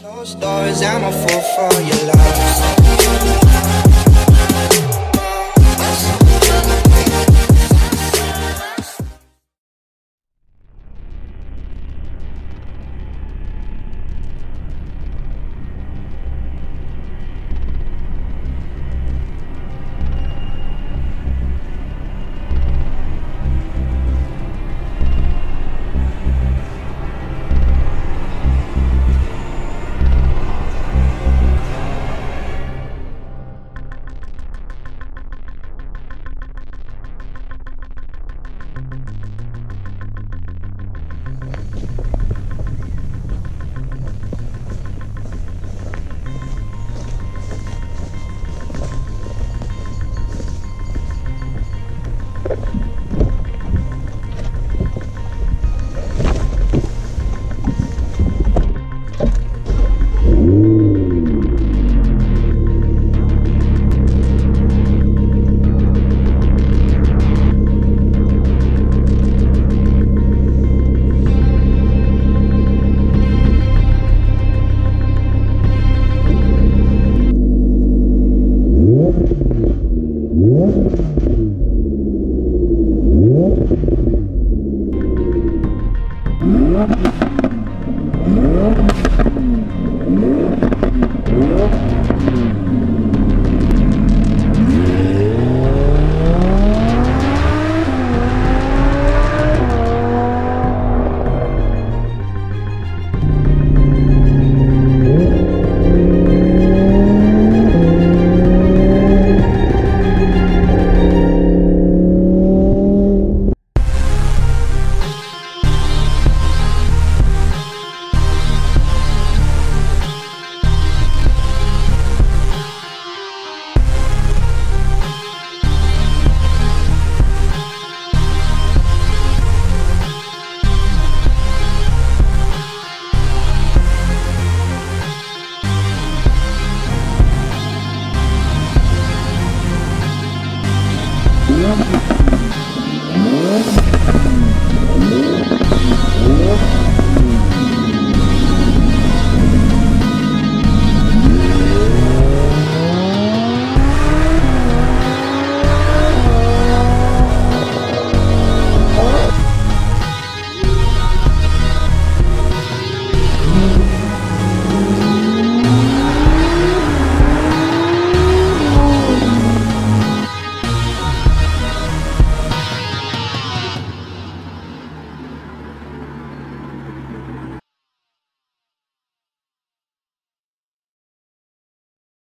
Closed doors, I'm a fool for your love.